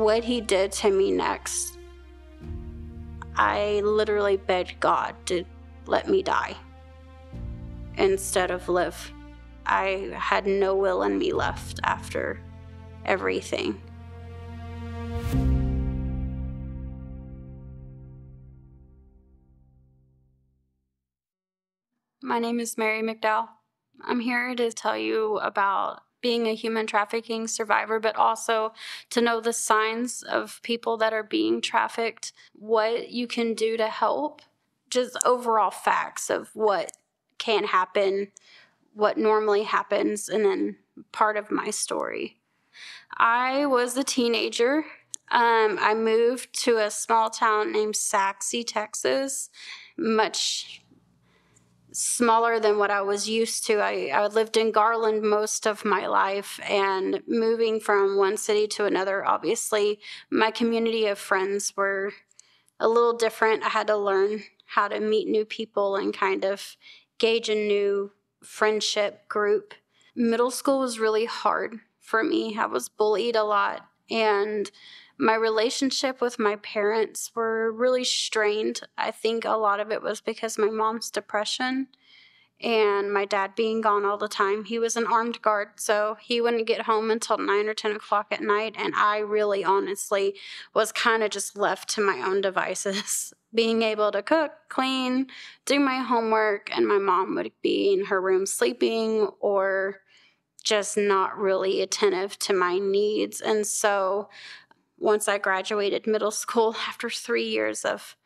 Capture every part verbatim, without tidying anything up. what he did to me next, I literally begged God to let me die instead of live. I had no will in me left after everything. My name is Mary McDowell. I'm here to tell you about being a human trafficking survivor, but also to know the signs of people that are being trafficked, what you can do to help, just overall facts of what can happen, what normally happens, and then part of my story. I was a teenager. Um, I moved to a small town named Sachse, Texas, much smaller than what I was used to. I, I lived in Garland most of my life, and moving from one city to another, obviously, my community of friends were a little different. I had to learn how to meet new people and kind of gauge a new friendship group. Middle school was really hard for me. I was bullied a lot, and my relationship with my parents were really strained. I think a lot of it was because my mom's depression and my dad being gone all the time. He was an armed guard, so he wouldn't get home until nine or ten o'clock at night, and I really honestly was kind of just left to my own devices, being able to cook, clean, do my homework, and my mom would be in her room sleeping or just not really attentive to my needs. And so once I graduated middle school, after three years of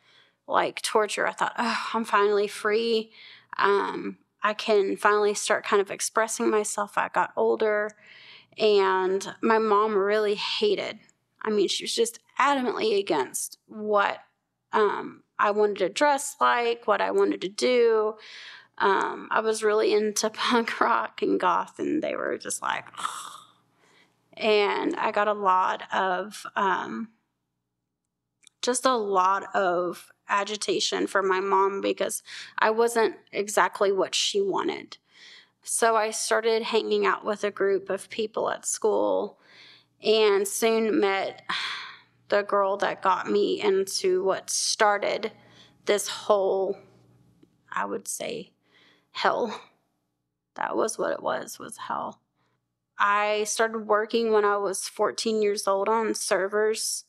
like torture, I thought, oh, I'm finally free. Um, I can finally start kind of expressing myself. I got older, and my mom really hated. I mean, she was just adamantly against what um, I wanted to dress like, what I wanted to do. Um, I was really into punk rock and goth, and they were just like, oh. And I got a lot of, um, just a lot of agitation from my mom because I wasn't exactly what she wanted. So I started hanging out with a group of people at school and soon met the girl that got me into what started this whole, I would say, hell. That was what it was, was hell. I started working when I was fourteen years old on servers,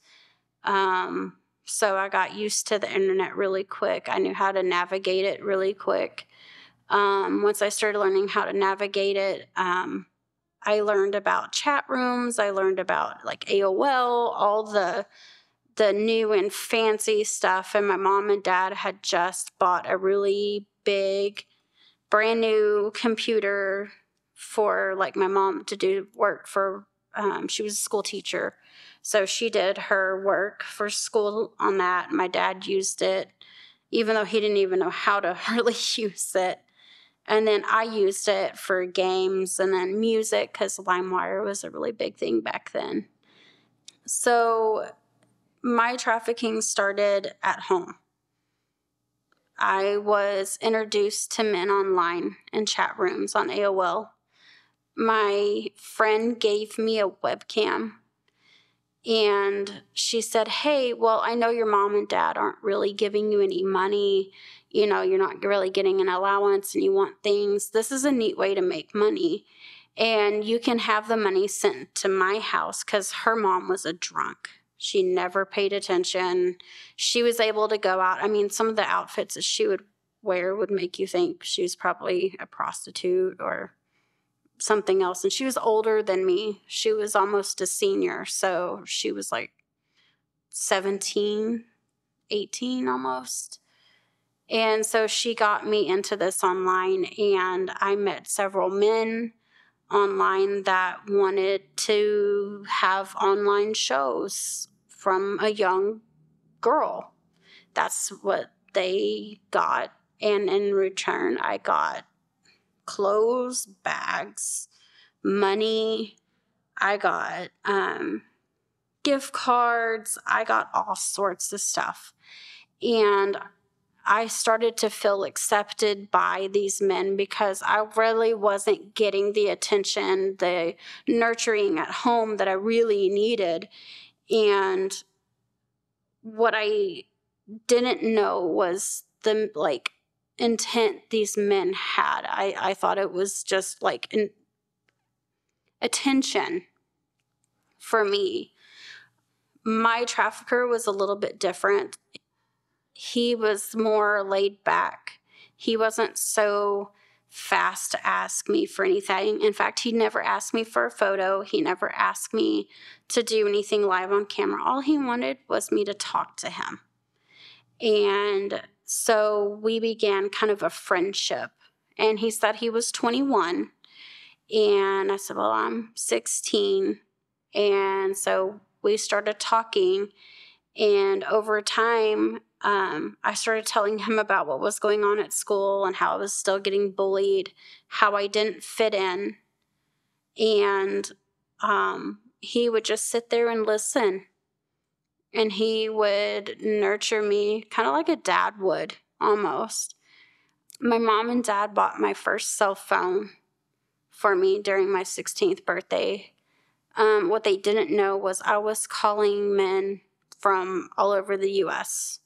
um, so I got used to the internet really quick. I knew how to navigate it really quick. Um, once I started learning how to navigate it, um, I learned about chat rooms. I learned about like A O L, all the the new and fancy stuff. And my mom and dad had just bought a really big, brand new computer for like my mom to do work for. Um, she was a school teacher, so she did her work for school on that. My dad used it, even though he didn't even know how to really use it. And then I used it for games and then music because LimeWire was a really big thing back then. So my trafficking started at home. I was introduced to men online in chat rooms on A O L. My friend gave me a webcam, and she said, hey, well, I know your mom and dad aren't really giving you any money. You know, you're not really getting an allowance and you want things. This is a neat way to make money, and you can have the money sent to my house, because her mom was a drunk. She never paid attention. She was able to go out. I mean, some of the outfits that she would wear would make you think she was probably a prostitute or something else. And she was older than me. She was almost a senior, so she was like seventeen, eighteen almost. And so she got me into this online, and I met several men online that wanted to have online shows from a young girl. That's what they got. And in return, I got clothes, bags, money. I got um, gift cards. I got all sorts of stuff. And I started to feel accepted by these men because I really wasn't getting the attention, the nurturing at home that I really needed. And what I didn't know was the, like, intent these men had. I, I thought it was just, like, an attention for me. My trafficker was a little bit different. He was more laid back. He wasn't so fast to ask me for anything. In fact, he never asked me for a photo. He never asked me to do anything live on camera. All he wanted was me to talk to him. And so we began kind of a friendship. And he said he was twenty-one. And I said, well, I'm sixteen. And so we started talking. And over time, um, I started telling him about what was going on at school and how I was still getting bullied, how I didn't fit in. And um, he would just sit there and listen. And he would nurture me kind of like a dad would, almost. My mom and dad bought my first cell phone for me during my sixteenth birthday. Um, what they didn't know was I was calling men from all over the U S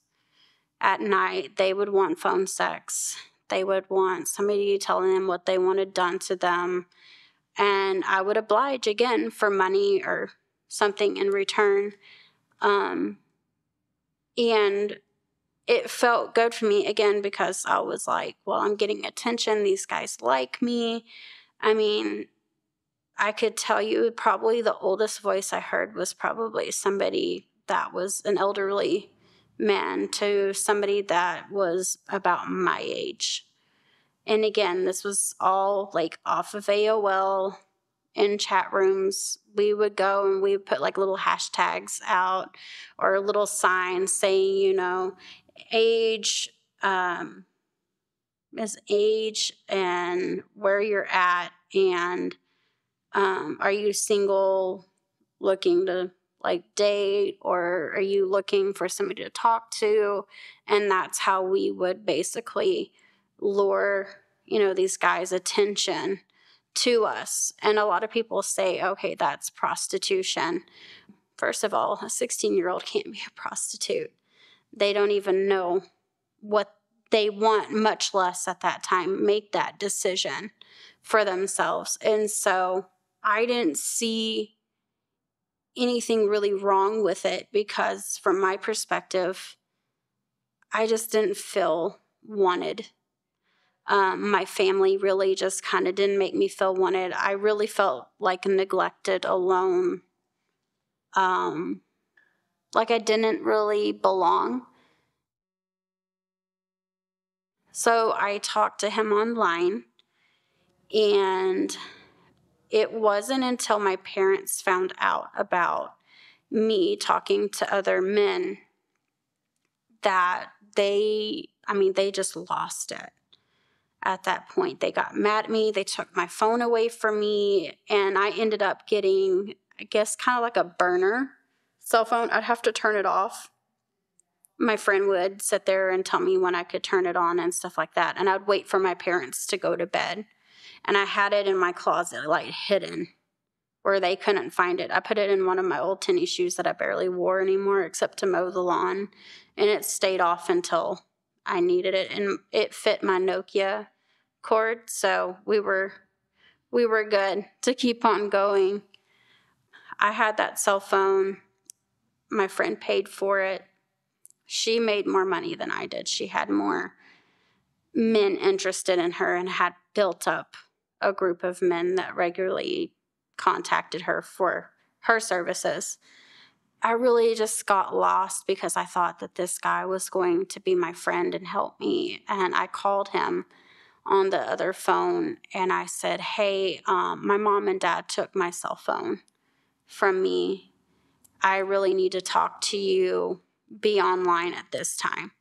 at night. They would want phone sex. They would want somebody telling them what they wanted done to them. And I would oblige, again, for money or something in return. Um, and it felt good for me, again, because I was like, well, I'm getting attention. These guys like me. I mean, I could tell you probably the oldest voice I heard was probably somebody that was an elderly man to somebody that was about my age. And again, this was all like off of A O L. In chat rooms, we would go and we would put like little hashtags out or little signs saying, you know, age, um, is age and where you're at, and um, are you single, looking to like date, or are you looking for somebody to talk to? And that's how we would basically lure, you know, these guys' attention to us. And a lot of people say, okay, that's prostitution. First of all, a sixteen-year-old can't be a prostitute. They don't even know what they want, much less at that time make that decision for themselves. And so I didn't see anything really wrong with it, because from my perspective, I just didn't feel wanted. Um, my family really just kind of didn't make me feel wanted. I really felt like neglected, alone, um, like I didn't really belong. So I talked to him online, and it wasn't until my parents found out about me talking to other men that they, I mean, they just lost it. At that point, they got mad at me. They took my phone away from me, and I ended up getting, I guess, kind of like a burner cell phone. I'd have to turn it off. My friend would sit there and tell me when I could turn it on and stuff like that, and I'd wait for my parents to go to bed. And I had it in my closet, like, hidden, where they couldn't find it. I put it in one of my old tennis shoes that I barely wore anymore except to mow the lawn, and it stayed off until I needed it, and it fit my Nokia cord, so we were we were good to keep on going. I had that cell phone. My friend paid for it. She made more money than I did. She had more men interested in her and had built up a group of men that regularly contacted her for her services. I really just got lost because I thought that this guy was going to be my friend and help me. And I called him on the other phone, and I said, hey, um, my mom and dad took my cell phone from me. I really need to talk to you. Be online at this time.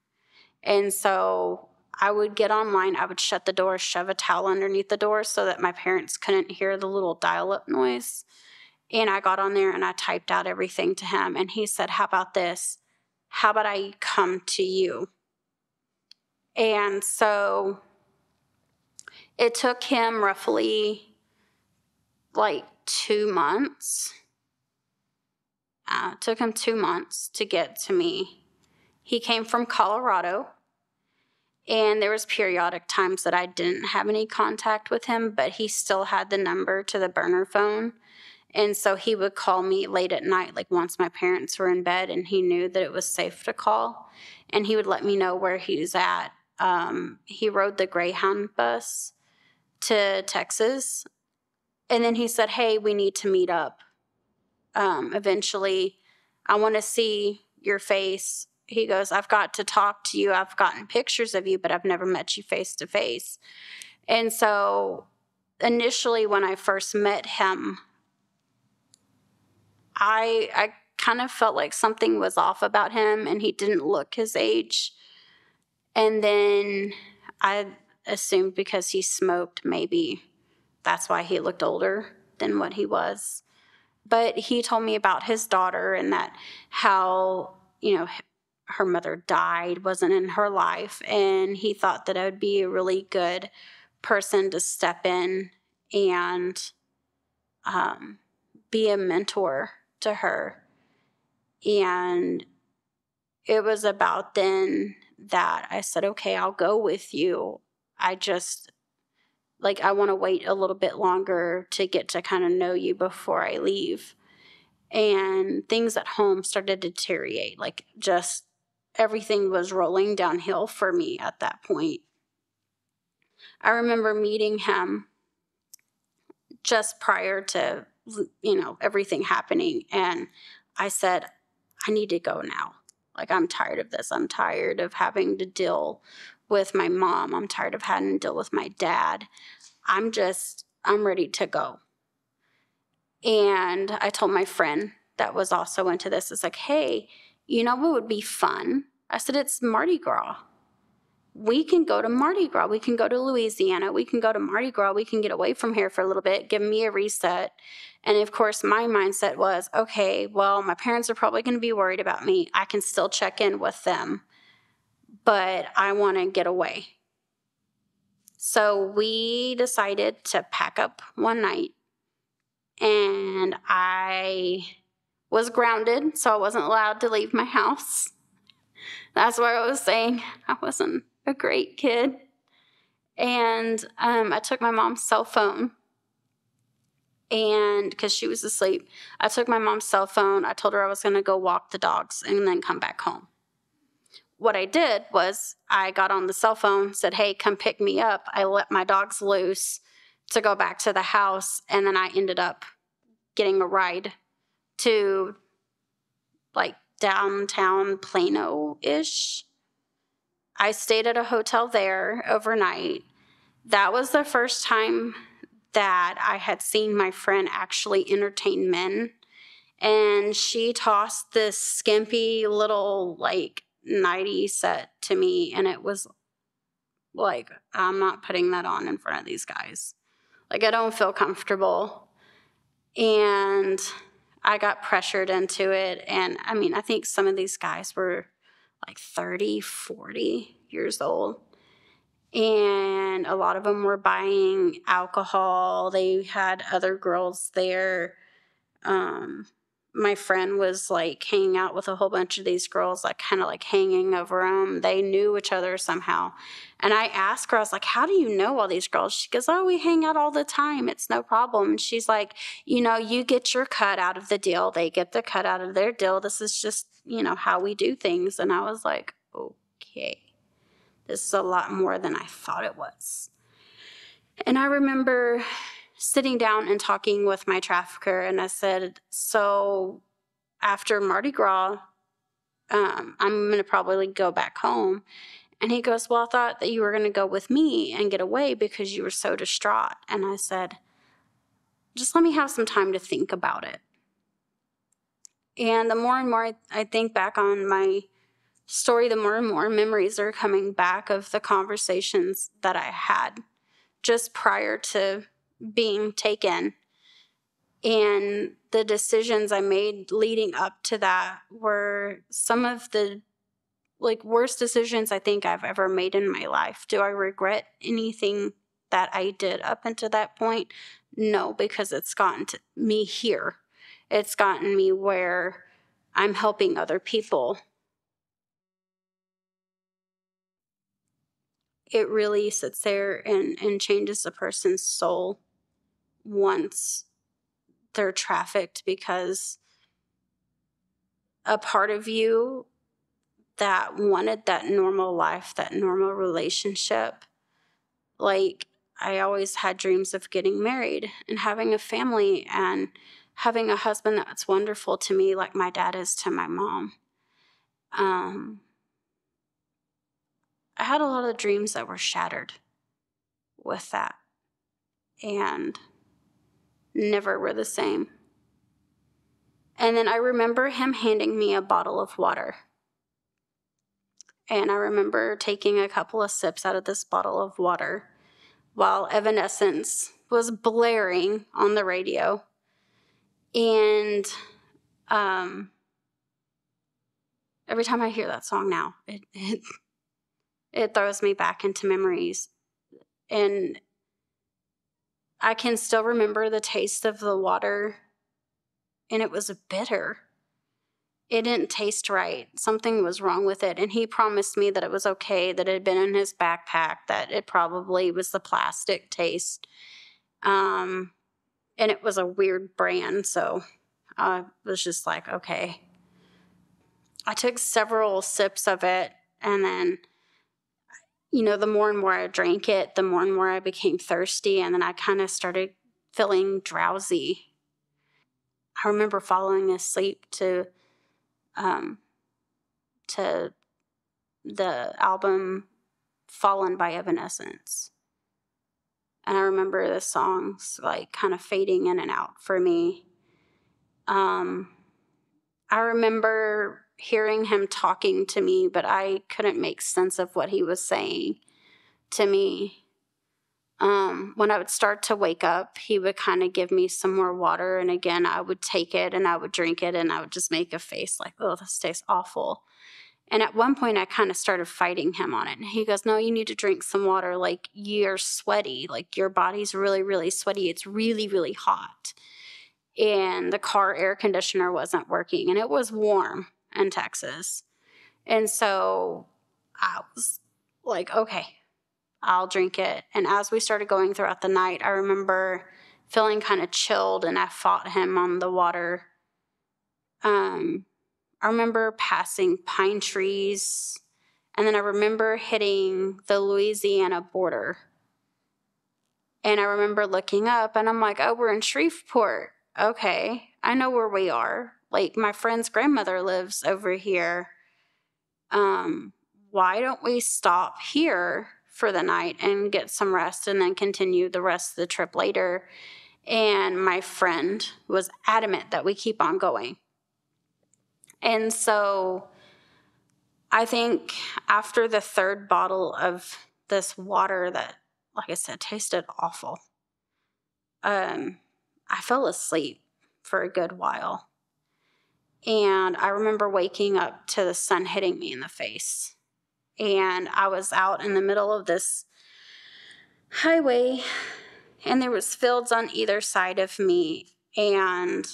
And so I would get online. I would shut the door, shove a towel underneath the door so that my parents couldn't hear the little dial-up noise. And I got on there and I typed out everything to him. And he said, how about this? How about I come to you? And so it took him roughly like two months Uh, took him two months to get to me. He came from Colorado, and there was periodic times that I didn't have any contact with him, but he still had the number to the burner phone. And so he would call me late at night, like once my parents were in bed, and he knew that it was safe to call. And he would let me know where he was at. Um, he rode the Greyhound bus to Texas. And then he said, hey, we need to meet up. Um, eventually, I want to see your face. He goes, I've got to talk to you. I've gotten pictures of you, but I've never met you face to face. And so initially when I first met him, I, I kind of felt like something was off about him, and he didn't look his age. And then I assumed because he smoked, maybe that's why he looked older than what he was. But he told me about his daughter and that how, you know, her mother died, wasn't in her life, and he thought that I would be a really good person to step in and um, be a mentor to her. And it was about then that I said, okay, I'll go with you. I just, like, I want to wait a little bit longer to get to kind of know you before I leave. And things at home started to deteriorate. Like, just everything was rolling downhill for me at that point. I remember meeting him just prior to, you know, everything happening. And I said, I need to go now. Like, I'm tired of this. I'm tired of having to deal with my mom. I'm tired of having to deal with my dad. I'm just, I'm ready to go. And I told my friend that was also into this, it's like, hey, you know what would be fun? I said, it's Mardi Gras. We can go to Mardi Gras. We can go to Louisiana. We can go to Mardi Gras. We can get away from here for a little bit, give me a reset. And, of course, my mindset was, okay, well, my parents are probably going to be worried about me. I can still check in with them, but I want to get away. So we decided to pack up one night, and I was grounded, so I wasn't allowed to leave my house. That's why I was saying I wasn't a great kid. And um, I took my mom's cell phone, and because she was asleep, I took my mom's cell phone. I told her I was going to go walk the dogs and then come back home. What I did was I got on the cell phone, said, hey, come pick me up. I let my dogs loose to go back to the house, and then I ended up getting a ride to, like, downtown Plano-ish. I stayed at a hotel there overnight. That was the first time that I had seen my friend actually entertain men. And she tossed this skimpy little, like, nightie set to me, and it was like, I'm not putting that on in front of these guys. Like, I don't feel comfortable. And I got pressured into it. And, I mean, I think some of these guys were like thirty, forty years old. And a lot of them were buying alcohol. They had other girls there. Um, my friend was, like, hanging out with a whole bunch of these girls, like, kind of, like, hanging over them. They knew each other somehow. And I asked her, I was like, how do you know all these girls? She goes, oh, we hang out all the time. It's no problem. And she's like, you know, you get your cut out of the deal. They get the cut out of their deal. This is just, you know, how we do things. And I was like, okay, this is a lot more than I thought it was. And I remember sitting down and talking with my trafficker, and I said, so after Mardi Gras, um, I'm going to probably go back home. And he goes, well, I thought that you were going to go with me and get away because you were so distraught. And I said, just let me have some time to think about it. And the more and more I think back on my story, the more and more memories are coming back of the conversations that I had just prior to being taken, and the decisions I made leading up to that were some of the, like, worst decisions I think I've ever made in my life. Do I regret anything that I did up until that point? No, because it's gotten to me here. It's gotten me where I'm helping other people. It really sits there and, and changes a person's soul once they're trafficked, because a part of you that wanted that normal life, that normal relationship. Like, I always had dreams of getting married and having a family and having a husband that's wonderful to me like my dad is to my mom. Um, I had a lot of dreams that were shattered with that and never were the same. And then I remember him handing me a bottle of water. And I remember taking a couple of sips out of this bottle of water while Evanescence was blaring on the radio. And um, every time I hear that song now, it, it, it throws me back into memories. And I can still remember the taste of the water, and it was bitter. It didn't taste right. Something was wrong with it. And he promised me that it was okay, that it had been in his backpack, that it probably was the plastic taste. Um, and it was a weird brand. So I was just like, okay. I took several sips of it. And then, you know, the more and more I drank it, the more and more I became thirsty. And then I kind of started feeling drowsy. I remember falling asleep to... Um, to the album Fallen by Evanescence. And I remember the songs like kind of fading in and out for me. Um, I remember hearing him talking to me, but I couldn't make sense of what he was saying to me. Um, when I would start to wake up, he would kind of give me some more water. And again, I would take it and I would drink it and I would just make a face like, oh, this tastes awful. And at one point I kind of started fighting him on it. And he goes, no, you need to drink some water. Like, you're sweaty. Like, your body's really, really sweaty. It's really, really hot. And the car air conditioner wasn't working, and it was warm in Texas. And so I was like, okay, I'll drink it. And as we started going throughout the night, I remember feeling kind of chilled, and I fought him on the water. Um, I remember passing pine trees, and then I remember hitting the Louisiana border. And I remember looking up, and I'm like, oh, we're in Shreveport. Okay, I know where we are. Like, my friend's grandmother lives over here. Um, why don't we stop here for the night and get some rest, and then continue the rest of the trip later? And my friend was adamant that we keep on going. And so I think after the third bottle of this water that, like I said, tasted awful, um, I fell asleep for a good while. And I remember waking up to the sun hitting me in the face. And I was out in the middle of this highway, and there was fields on either side of me. And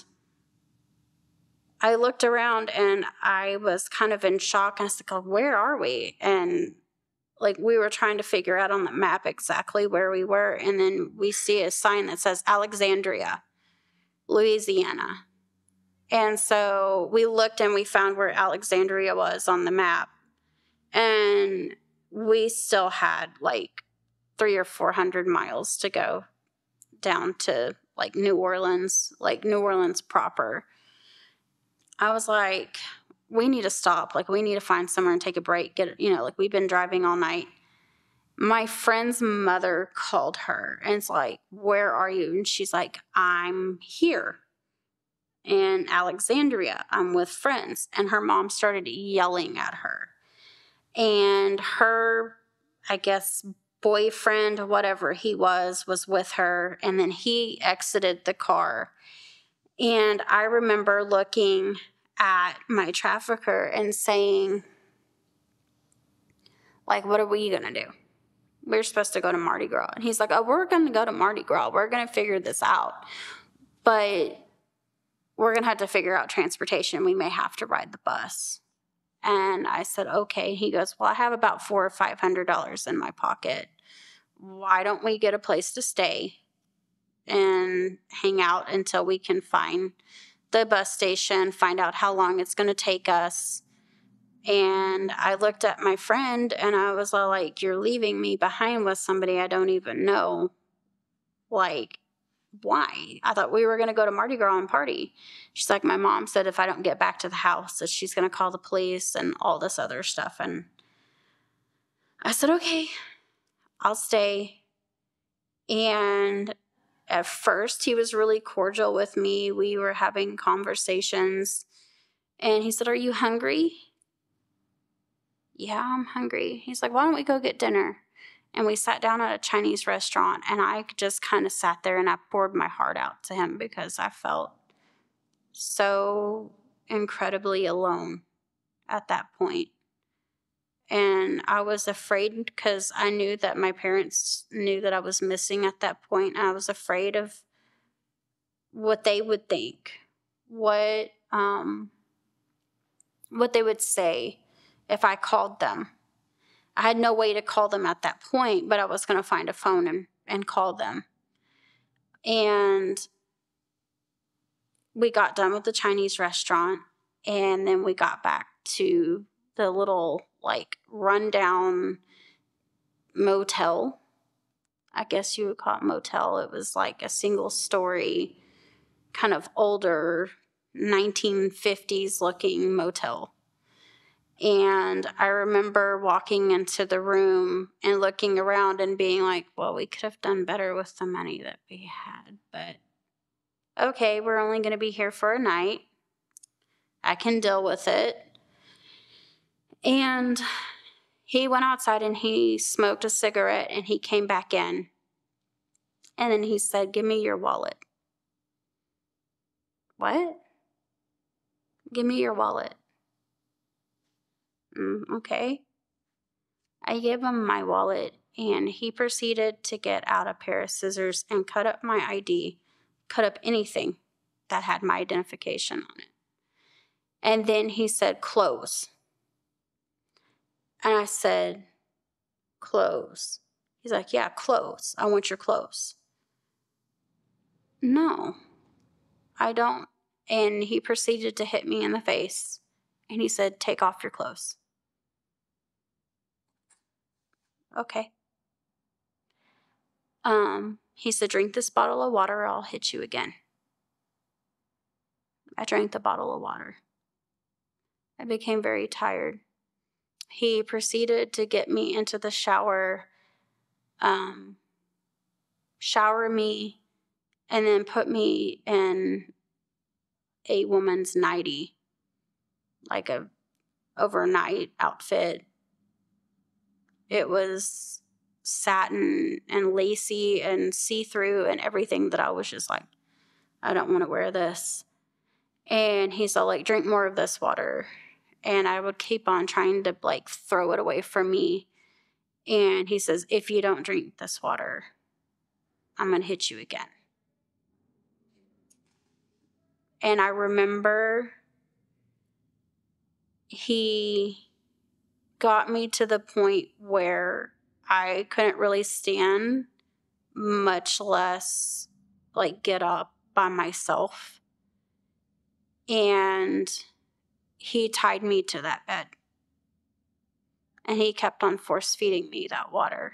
I looked around, and I was kind of in shock. And I was like, where are we? And, like, we were trying to figure out on the map exactly where we were. And then we see a sign that says Alexandria, Louisiana. And so we looked, and we found where Alexandria was on the map. And we still had like three or four hundred miles to go down to like New Orleans, like New Orleans proper. I was like, we need to stop. Like, we need to find somewhere and take a break. Get, you know, like, we've been driving all night. My friend's mother called her, and it's like, where are you? And she's like, I'm here in Alexandria. I'm with friends. And her mom started yelling at her. And her, I guess, boyfriend, whatever he was, was with her. And then he exited the car. And I remember looking at my trafficker and saying, like, what are we going to do? We're supposed to go to Mardi Gras. And he's like, oh, we're going to go to Mardi Gras. We're going to figure this out. But we're going to have to figure out transportation. We may have to ride the bus. And I said, okay. He goes, well, I have about four or five hundred dollars in my pocket. Why don't we get a place to stay and hang out until we can find the bus station, find out how long it's going to take us. And I looked at my friend and I was all like, you're leaving me behind with somebody I don't even know. Like, why? I thought we were going to go to Mardi Gras and party. She's like, my mom said if I don't get back to the house that she's going to call the police and all this other stuff. And I said, okay, I'll stay. And at first he was really cordial with me. We were having conversations and he said, are you hungry? Yeah, I'm hungry. He's like, why don't we go get dinner? And we sat down at a Chinese restaurant, and I just kind of sat there, and I poured my heart out to him because I felt so incredibly alone at that point. And I was afraid because I knew that my parents knew that I was missing at that point. I was afraid of what they would think, what um, what they would say if I called them. I had no way to call them at that point, but I was going to find a phone and, and call them. And we got done with the Chinese restaurant, and then we got back to the little, like, rundown motel. I guess you would call it motel. It was like a single-story, kind of older, nineteen fifties-looking motel. And I remember walking into the room and looking around and being like, well, we could have done better with the money that we had, but okay, we're only going to be here for a night. I can deal with it. And he went outside and he smoked a cigarette and he came back in. And then he said, give me your wallet. What? Give me your wallet. Okay. I gave him my wallet, and he proceeded to get out a pair of scissors and cut up my I D, cut up anything that had my identification on it. And then he said, close. And I said, close. He's like, yeah, close. I want your clothes. No, I don't. And he proceeded to hit me in the face, and he said, take off your clothes. Okay. Um, he said, drink this bottle of water or I'll hit you again. I drank the bottle of water. I became very tired. He proceeded to get me into the shower, um, shower me, and then put me in a woman's nightie, like a overnight outfit. It was satin and lacy and see-through and everything that I was just like, I don't want to wear this. And he's all like, drink more of this water. And I would keep on trying to like throw it away from me. And he says, if you don't drink this water, I'm going to hit you again. And I remember he got me to the point where I couldn't really stand, much less like get up by myself. And he tied me to that bed. And he kept on force feeding me that water.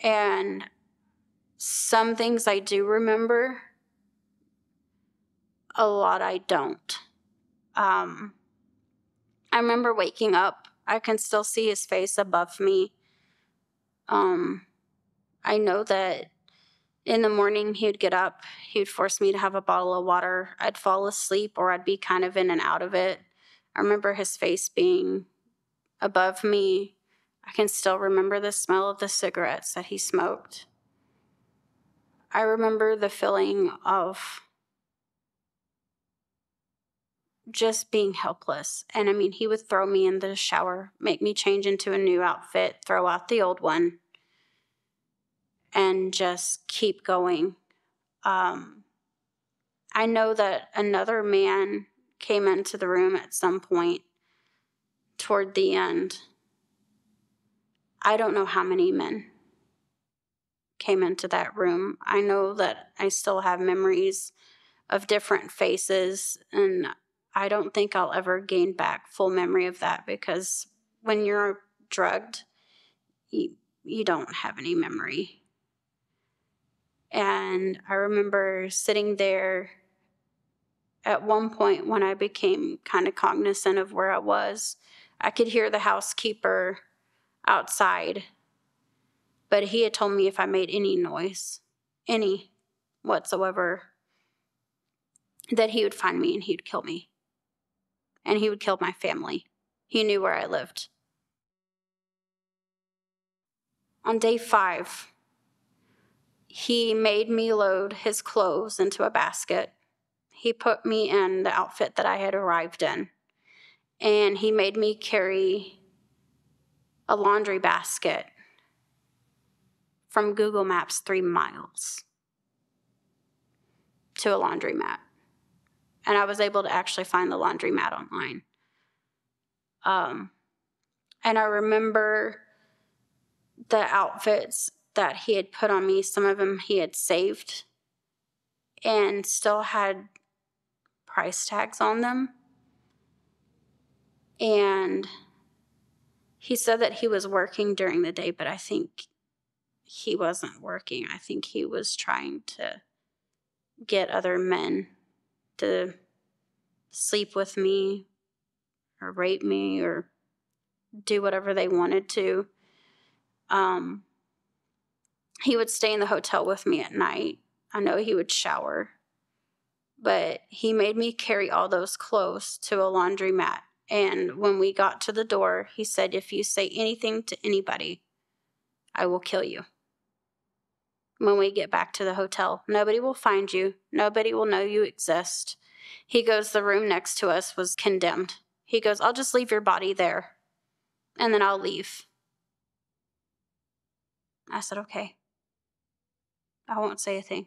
And some things I do remember, a lot I don't. Um, I remember waking up. I can still see his face above me. Um, I know that in the morning he would get up. He would force me to have a bottle of water. I'd fall asleep or I'd be kind of in and out of it. I remember his face being above me. I can still remember the smell of the cigarettes that he smoked. I remember the feeling of just being helpless. And I mean, he would throw me in the shower, make me change into a new outfit, throw out the old one, and just keep going. Um, I know that another man came into the room at some point toward the end. I don't know how many men came into that room. I know that I still have memories of different faces, and I don't think I'll ever gain back full memory of that, because when you're drugged, you, you don't have any memory. And I remember sitting there at one point when I became kind of cognizant of where I was. I could hear the housekeeper outside, but he had told me if I made any noise, any whatsoever, that he would find me and he'd kill me. And he would kill my family. He knew where I lived. On day five, he made me load his clothes into a basket. He put me in the outfit that I had arrived in, and he made me carry a laundry basket from Google Maps three miles to a laundromat. And I was able to actually find the laundromat online. Um, and I remember the outfits that he had put on me. Some of them he had saved and still had price tags on them. And he said that he was working during the day, but I think he wasn't working. I think he was trying to get other men to sleep with me or rape me or do whatever they wanted to. Um, he would stay in the hotel with me at night. I know he would shower, but he made me carry all those clothes to a laundromat. And when we got to the door, he said, "If you say anything to anybody, I will kill you. When we get back to the hotel, nobody will find you. Nobody will know you exist." He goes, "The room next to us was condemned." He goes, "I'll just leave your body there, and then I'll leave." I said, "Okay. I won't say a thing."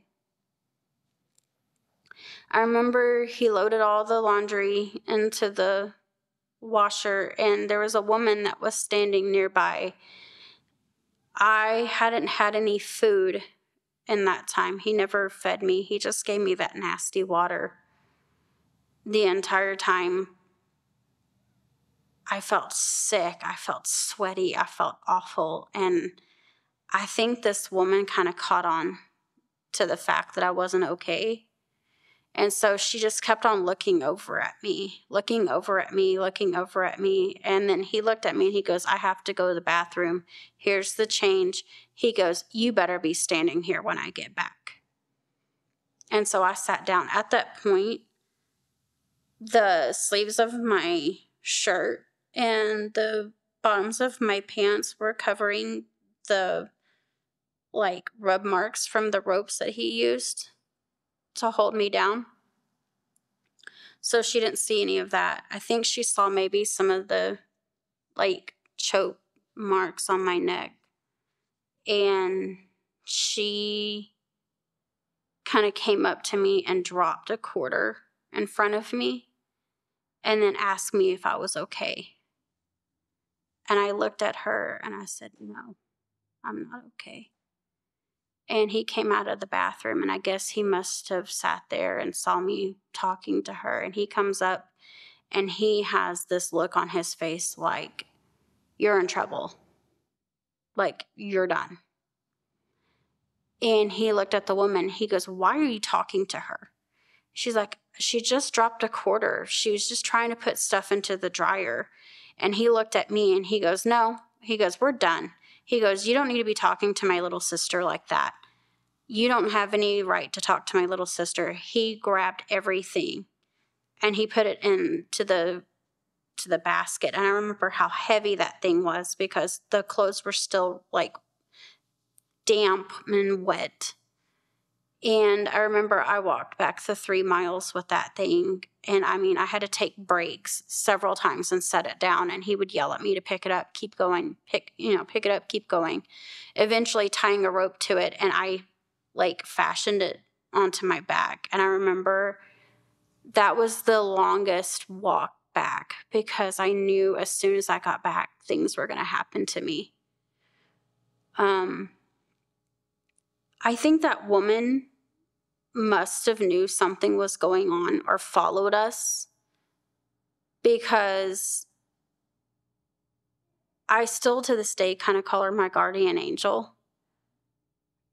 I remember he loaded all the laundry into the washer, and there was a woman that was standing nearby. I hadn't had any food in that time. He never fed me. He just gave me that nasty water the entire time. I felt sick. I felt sweaty. I felt awful. And I think this woman kind of caught on to the fact that I wasn't okay. And so she just kept on looking over at me, looking over at me, looking over at me. And then he looked at me and he goes, "I have to go to the bathroom. Here's the change." He goes, "You better be standing here when I get back." And so I sat down. At that point, the sleeves of my shirt and the bottoms of my pants were covering the, like, rub marks from the ropes that he used to hold me down. So she didn't see any of that. I think she saw maybe some of the, like, choke marks on my neck. And she kind of came up to me and dropped a quarter in front of me and then asked me if I was okay. And I looked at her and I said, "No, I'm not okay." And he came out of the bathroom, and I guess he must have sat there and saw me talking to her. And he comes up, and he has this look on his face like, "You're in trouble. Like, you're done." And he looked at the woman. He goes, "Why are you talking to her?" She's like, "She just dropped a quarter. She was just trying to put stuff into the dryer." And he looked at me, and he goes, "No." He goes, "We're done." He goes, "You don't need to be talking to my little sister like that. You don't have any right to talk to my little sister." He grabbed everything, and he put it into the to the basket. And I remember how heavy that thing was because the clothes were still, like, damp and wet. And I remember I walked back the three miles with that thing. And, I mean, I had to take breaks several times and set it down. And he would yell at me to pick it up, keep going, pick, you know, pick it up, keep going. Eventually tying a rope to it. And I, like, fashioned it onto my back. And I remember that was the longest walk back because I knew as soon as I got back, things were going to happen to me. Um, I think that woman must have knew something was going on or followed us, because I still to this day kind of call her my guardian angel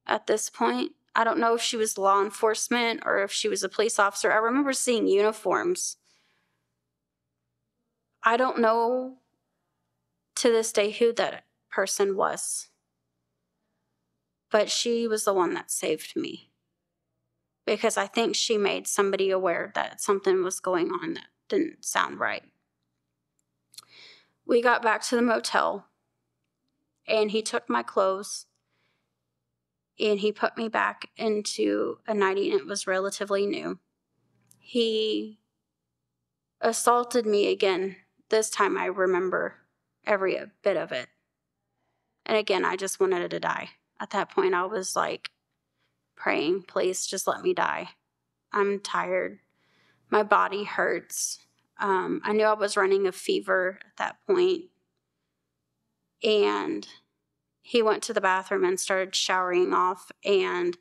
at this point. I don't know if she was law enforcement or if she was a police officer. I remember seeing uniforms. I don't know to this day who that person was, but she was the one that saved me, because I think she made somebody aware that something was going on that didn't sound right. We got back to the motel, and he took my clothes, and he put me back into a nightie, and it was relatively new. He assaulted me again. This time I remember every bit of it. And again, I just wanted to die. At that point, I was like praying, please just let me die. I'm tired. My body hurts. Um, I knew I was running a fever at that point. And he went to the bathroom and started showering off. And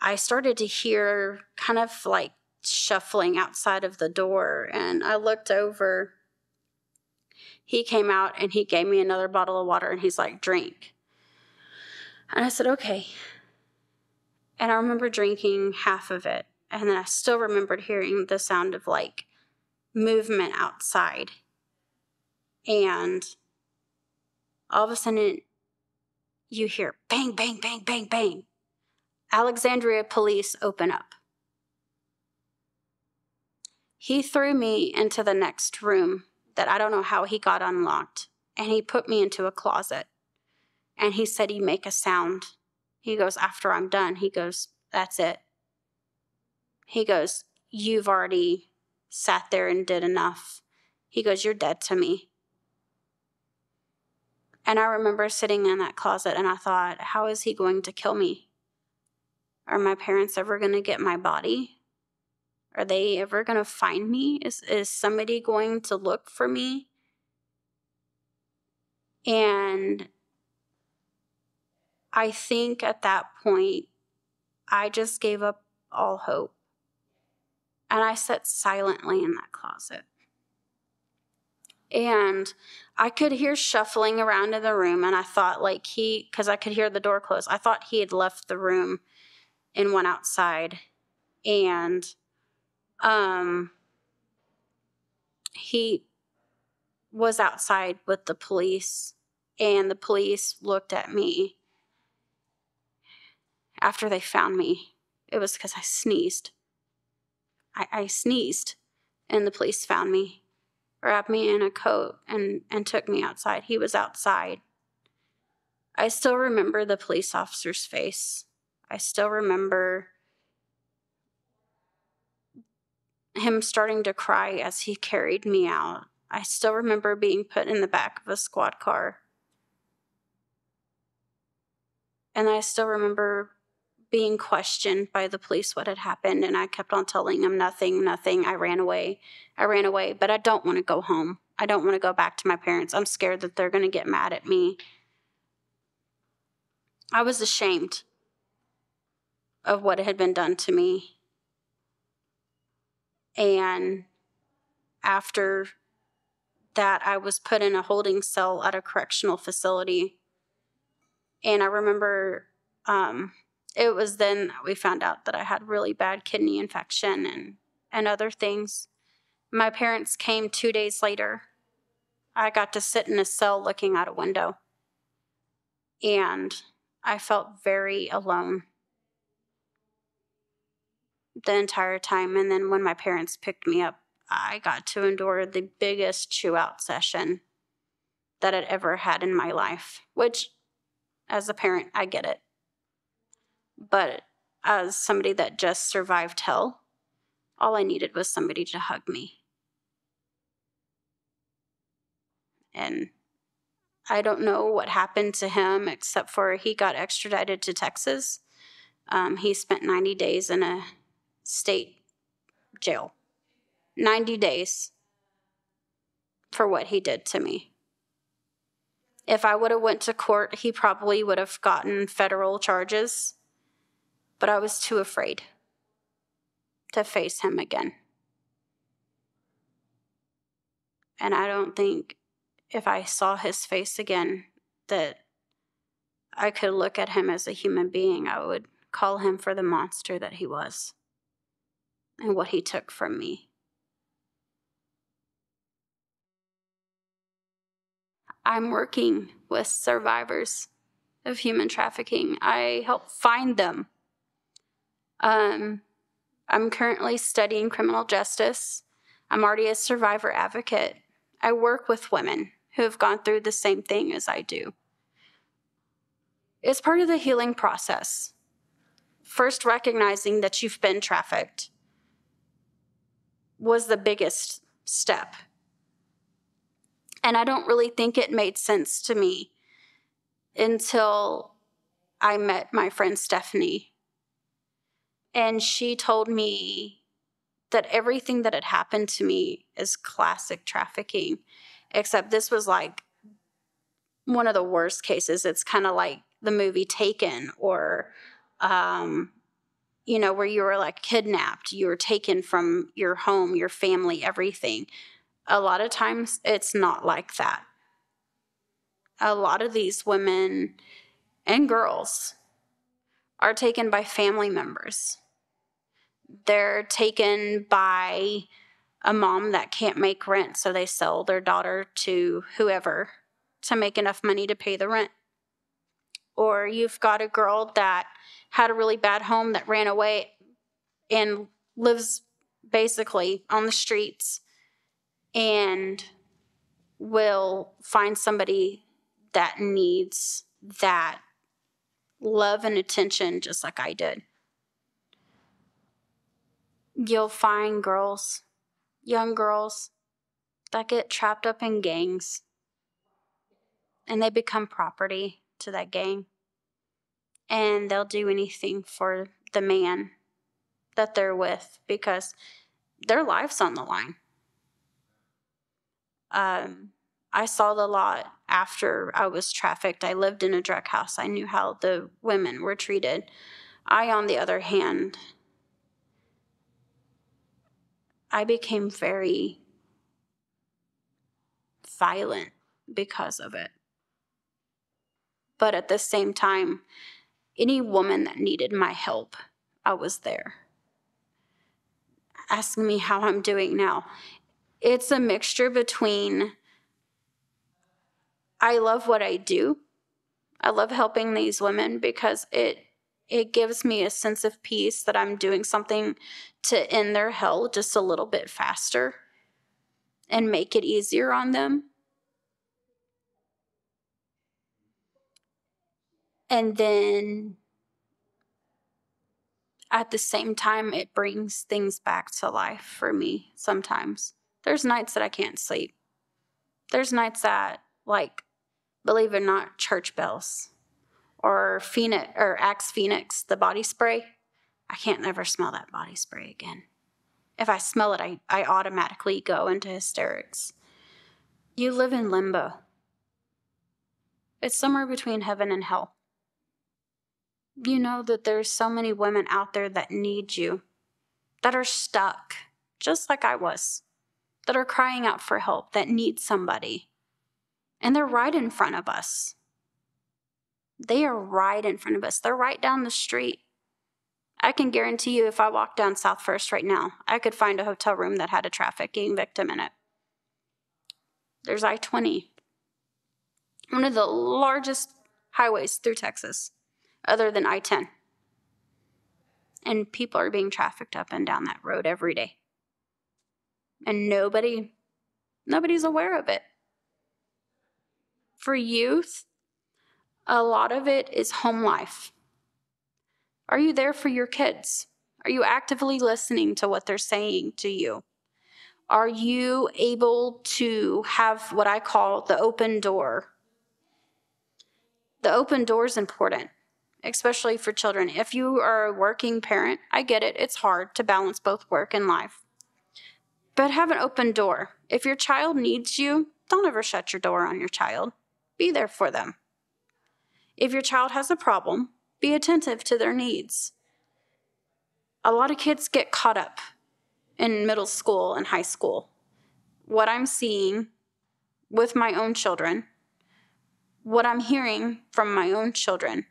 I started to hear kind of like shuffling outside of the door. And I looked over. He came out and he gave me another bottle of water. And he's like, drink. And I said, okay. And I remember drinking half of it. And then I still remembered hearing the sound of like movement outside. And all of a sudden, you hear bang, bang, bang, bang, bang. Alexandria police open up. He threw me into the next room that I don't know how he got unlocked. And he put me into a closet. And he said he'd make a sound. He goes, after I'm done, he goes, that's it. He goes, you've already sat there and did enough. He goes, you're dead to me. And I remember sitting in that closet and I thought, how is he going to kill me? Are my parents ever going to get my body? Are they ever going to find me? Is, is somebody going to look for me? And I think at that point, I just gave up all hope. And I sat silently in that closet. And I could hear shuffling around in the room. And I thought like he, because I could hear the door close, I thought he had left the room and went outside. And um, he was outside with the police. And the police looked at me. After they found me, it was because I sneezed. I, I sneezed, and the police found me, wrapped me in a coat, and, and took me outside. He was outside. I still remember the police officer's face. I still remember him starting to cry as he carried me out. I still remember being put in the back of a squad car. And I still remember being questioned by the police what had happened, and I kept on telling them nothing, nothing. I ran away. I ran away, but I don't want to go home. I don't want to go back to my parents. I'm scared that they're going to get mad at me. I was ashamed of what had been done to me. And after that, I was put in a holding cell at a correctional facility. And I remember um, it was then that we found out that I had really bad kidney infection and, and other things. My parents came two days later. I got to sit in a cell looking out a window. And I felt very alone the entire time. And then when my parents picked me up, I got to endure the biggest chew-out session that I'd ever had in my life, which... as a parent, I get it. But as somebody that just survived hell, all I needed was somebody to hug me. And I don't know what happened to him, except for he got extradited to Texas. Um, he spent ninety days in a state jail. ninety days for what he did to me. If I would have went to court, he probably would have gotten federal charges, but I was too afraid to face him again. And I don't think if I saw his face again that I could look at him as a human being. I would call him for the monster that he was and what he took from me. I'm working with survivors of human trafficking. I help find them. Um, I'm currently studying criminal justice. I'm already a survivor advocate. I work with women who have gone through the same thing as I do. It's part of the healing process. First, recognizing that you've been trafficked was the biggest step. And I don't really think it made sense to me until I met my friend Stephanie. And she told me that everything that had happened to me is classic trafficking, except this was like one of the worst cases. It's kind of like the movie Taken, or, um, you know, where you were like kidnapped, you were taken from your home, your family, everything. A lot of times it's not like that. A lot of these women and girls are taken by family members. They're taken by a mom that can't make rent, so they sell their daughter to whoever to make enough money to pay the rent. Or you've got a girl that had a really bad home that ran away and lives basically on the streets, and will find somebody that needs that love and attention just like I did. You'll find girls, young girls, that get trapped up in gangs, and they become property to that gang. And they'll do anything for the man that they're with because their life's on the line. Um, I saw the lot after I was trafficked. I lived in a drug house. I knew how the women were treated. I, on the other hand, I became very violent because of it. But at the same time, any woman that needed my help, I was there. Asking me how I'm doing now. It's a mixture between I love what I do. I love helping these women because it it gives me a sense of peace that I'm doing something to end their hell just a little bit faster and make it easier on them. And then at the same time, it brings things back to life for me sometimes. There's nights that I can't sleep. There's nights that, like, believe it or not, church bells or Phoenix or Axe Phoenix, the body spray. I can't ever smell that body spray again. If I smell it, I, I automatically go into hysterics. You live in limbo. It's somewhere between heaven and hell. You know that there's so many women out there that need you, that are stuck, just like I was, that are crying out for help, that need somebody. And they're right in front of us. They are right in front of us. They're right down the street. I can guarantee you if I walk down South First right now, I could find a hotel room that had a trafficking victim in it. There's I twenty, one of the largest highways through Texas, other than I ten. And people are being trafficked up and down that road every day. And nobody, nobody's aware of it. For youth, a lot of it is home life. Are you there for your kids? Are you actively listening to what they're saying to you? Are you able to have what I call the open door? The open door is important. especially for children. If you are a working parent, I get it. It's hard to balance both work and life. But have an open door. If your child needs you, don't ever shut your door on your child. Be there for them. If your child has a problem, be attentive to their needs. A lot of kids get caught up in middle school and high school. What I'm seeing with my own children, what I'm hearing from my own children,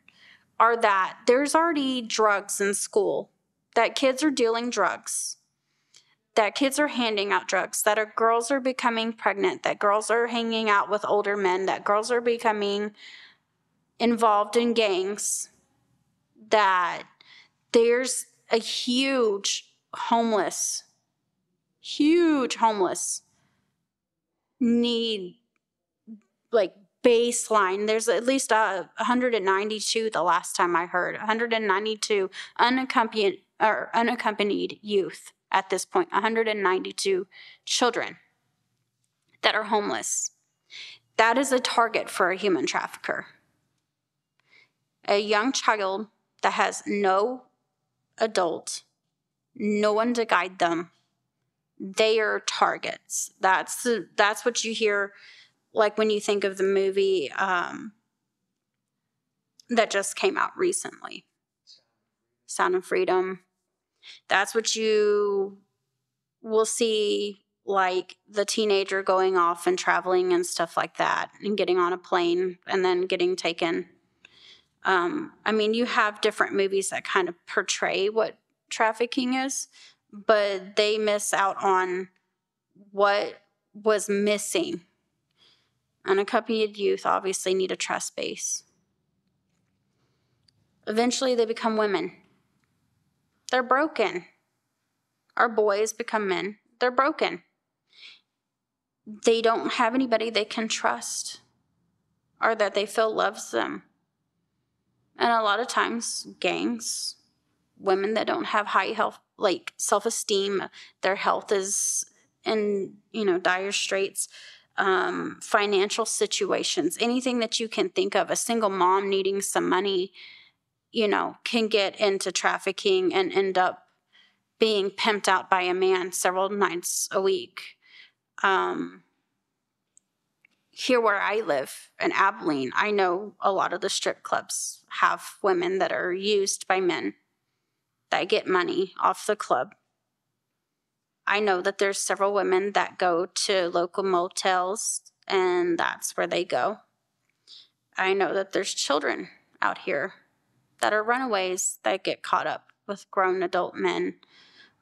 are that there's already drugs in school, that kids are dealing drugs, that kids are handing out drugs, that are, girls are becoming pregnant, that girls are hanging out with older men, that girls are becoming involved in gangs, that there's a huge homeless, huge homeless need, like, baseline. There's at least uh, one hundred ninety-two the last time I heard, one hundred ninety-two unaccompanied or unaccompanied youth at this point, one hundred ninety-two children that are homeless. That is a target for a human trafficker. A young child that has no adult, no one to guide them, they are targets. That's the, that's what you hear. Like when you think of the movie um, that just came out recently, Sound of Freedom, that's what you will see, like the teenager going off and traveling and stuff like that and getting on a plane and then getting taken. Um, I mean, you have different movies that kind of portray what trafficking is, but they miss out on what was missing. Unaccompanied youth obviously need a trust base. Eventually, they become women. They're broken. Our boys become men. They're broken. They don't have anybody they can trust or that they feel loves them. And a lot of times, gangs, women that don't have high health, like self-esteem, their health is in, you know, dire straits. Um, financial situations, anything that you can think of, a single mom needing some money, you know, can get into trafficking and end up being pimped out by a man several nights a week. Um, here where I live in Abilene, I know a lot of the strip clubs have women that are used by men that get money off the club. I know that there's several women that go to local motels, and that's where they go. I know that there's children out here that are runaways that get caught up with grown adult men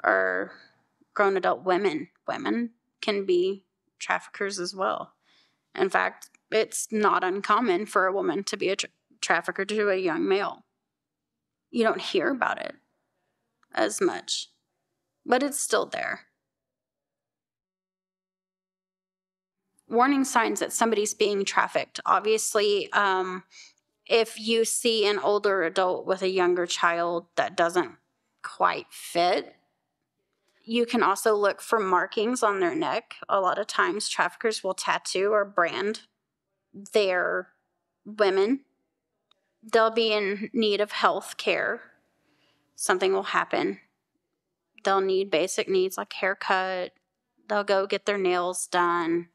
or grown adult women. Women can be traffickers as well. In fact, it's not uncommon for a woman to be a tra- trafficker to a young male. You don't hear about it as much, but it's still there. Warning signs that somebody's being trafficked. Obviously, um, if you see an older adult with a younger child that doesn't quite fit, you can also look for markings on their neck. A lot of times, traffickers will tattoo or brand their women. They'll be in need of health care. Something will happen. They'll need basic needs like haircut. They'll go get their nails done.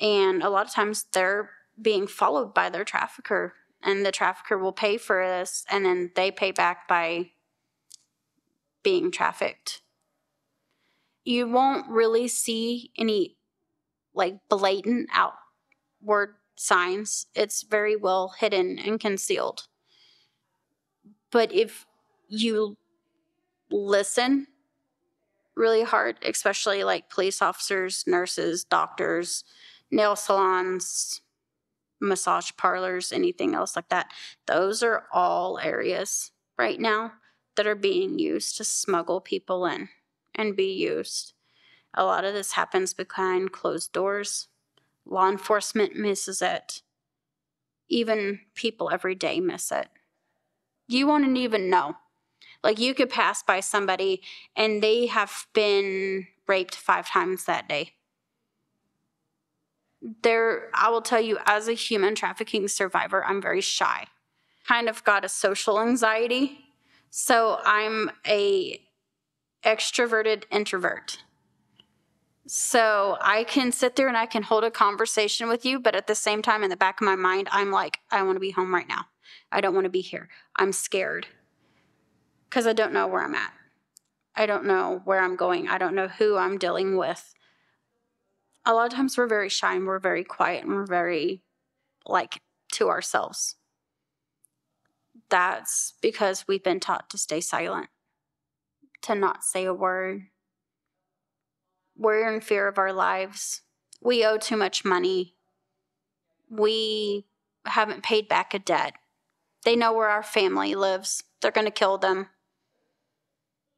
And a lot of times they're being followed by their trafficker, and the trafficker will pay for this, and then they pay back by being trafficked. You won't really see any like blatant outward signs. It's very well hidden and concealed. But if you listen really hard, especially like police officers, nurses, doctors, nail salons, massage parlors, anything else like that. Those are all areas right now that are being used to smuggle people in and be used. A lot of this happens behind closed doors. Law enforcement misses it. Even people every day miss it. You won't even know. Like, you could pass by somebody and they have been raped five times that day. There, I will tell you, as a human trafficking survivor, I'm very shy. kind of got a social anxiety. So I'm a extroverted introvert. So I can sit there and I can hold a conversation with you, but at the same time, in the back of my mind, I'm like, I want to be home right now. I don't want to be here. I'm scared because I don't know where I'm at. I don't know where I'm going. I don't know who I'm dealing with. A lot of times we're very shy and we're very quiet and we're very, like, to ourselves. That's because we've been taught to stay silent, to not say a word. We're in fear of our lives. We owe too much money. We haven't paid back a debt. They know where our family lives. They're going to kill them.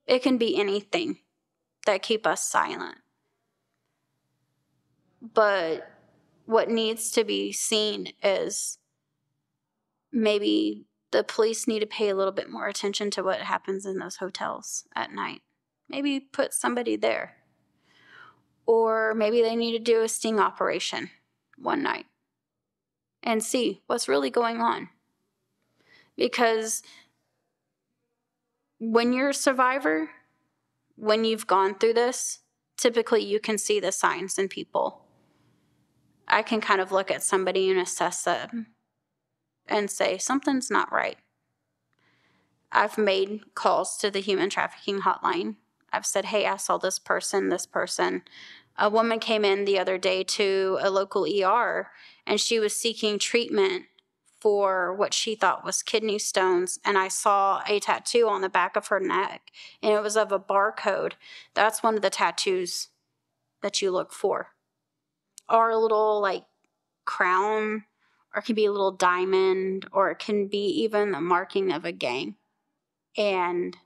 It can be anything that keeps us silent. But what needs to be seen is maybe the police need to pay a little bit more attention to what happens in those hotels at night. Maybe put somebody there. Or maybe they need to do a sting operation one night and see what's really going on. Because when you're a survivor, when you've gone through this, typically you can see the signs in people. I can kind of look at somebody and assess them and say, something's not right. I've made calls to the human trafficking hotline. I've said, hey, I saw this person, this person. A woman came in the other day to a local E R, and she was seeking treatment for what she thought was kidney stones, and I saw a tattoo on the back of her neck, and it was of a barcode. That's one of the tattoos that you look for. Or a little, like, crown, or it can be a little diamond, or it can be even the marking of a gang. And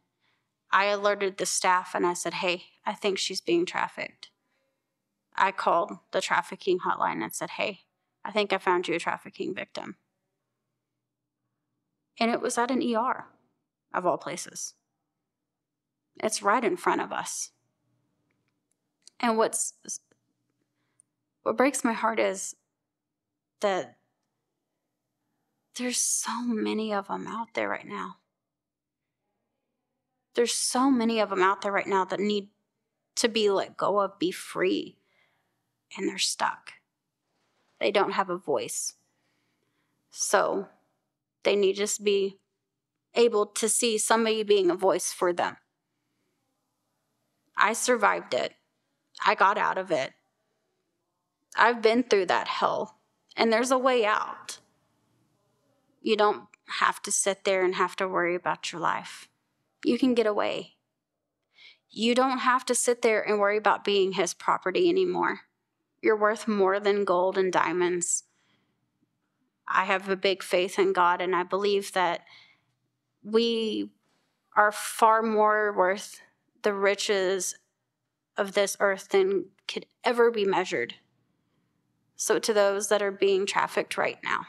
I alerted the staff and I said, hey, I think she's being trafficked. I called the trafficking hotline and said, hey, I think I found you a trafficking victim. And it was at an E R, of all places. It's right in front of us. And what's what breaks my heart is that there's so many of them out there right now. There's so many of them out there right now that need to be let go of, be free, and they're stuck. They don't have a voice. So they need to just be able to see somebody being a voice for them. I survived it. I got out of it. I've been through that hell, and there's a way out. You don't have to sit there and have to worry about your life. You can get away. You don't have to sit there and worry about being his property anymore. You're worth more than gold and diamonds. I have a big faith in God, and I believe that we are far more worth the riches of this earth than could ever be measured. So to those that are being trafficked right now,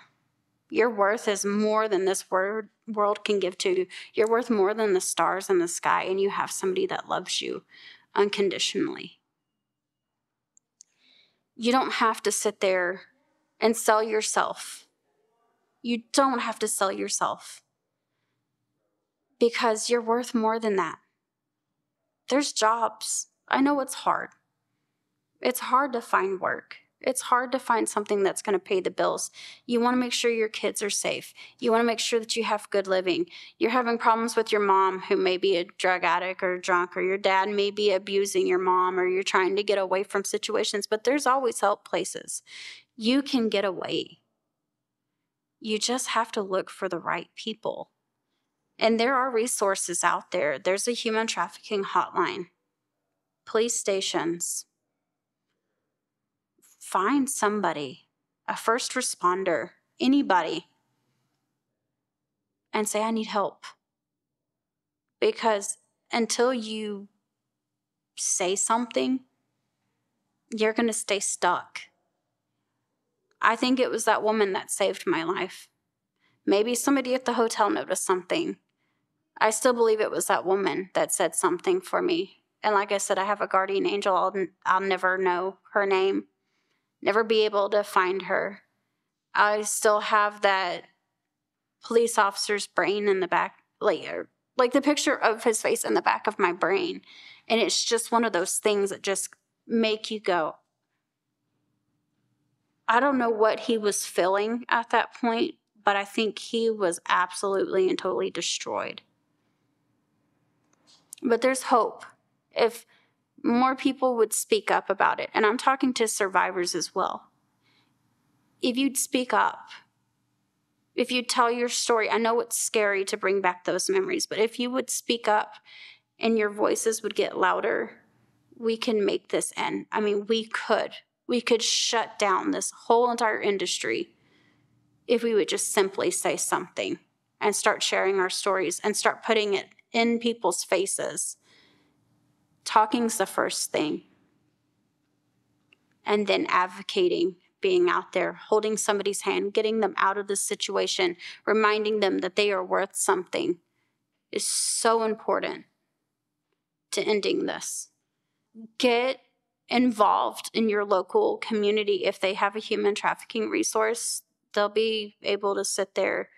your worth is more than this word, world can give to you. You're worth more than the stars in the sky, and you have somebody that loves you unconditionally. You don't have to sit there and sell yourself. You don't have to sell yourself because you're worth more than that. There's jobs. I know it's hard. It's hard to find work. It's hard to find something that's going to pay the bills. You want to make sure your kids are safe. You want to make sure that you have good living. You're having problems with your mom, who may be a drug addict or drunk, or your dad may be abusing your mom, or you're trying to get away from situations, but there's always help places. You can get away. You just have to look for the right people. And there are resources out there. There's a human trafficking hotline, police stations. Find somebody, a first responder, anybody, and say, I need help. Because until you say something, you're going to stay stuck. I think it was that woman that saved my life. Maybe somebody at the hotel noticed something. I still believe it was that woman that said something for me. And like I said, I have a guardian angel. I'll, I'll never know her name. Never be able to find her. I still have that police officer's brain in the back, like, like the picture of his face in the back of my brain. And it's just one of those things that just make you go, I don't know what he was feeling at that point, but I think he was absolutely and totally destroyed. But there's hope. If more people would speak up about it, and I'm talking to survivors as well. If you'd speak up, if you tell your story, I know it's scary to bring back those memories, but if you would speak up and your voices would get louder, we can make this end. I mean, we could. We could shut down this whole entire industry if we would just simply say something and start sharing our stories and start putting it in people's faces. Talking's the first thing. And then advocating, being out there, holding somebody's hand, getting them out of the situation, reminding them that they are worth something is so important to ending this. Get involved in your local community. If they have a human trafficking resource, they'll be able to sit there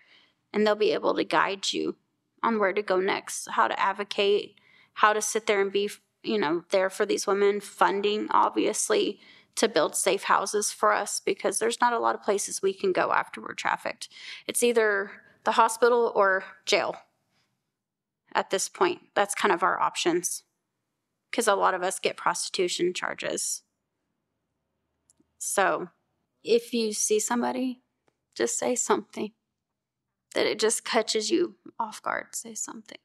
and they'll be able to guide you on where to go next, how to advocate, how to sit there and be, you know, there for these women, funding, obviously, to build safe houses for us, because there's not a lot of places we can go after we're trafficked. It's either the hospital or jail at this point. That's kind of our options, because a lot of us get prostitution charges. So if you see somebody, just say something. That it just catches you off guard, say something.